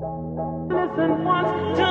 Listen once.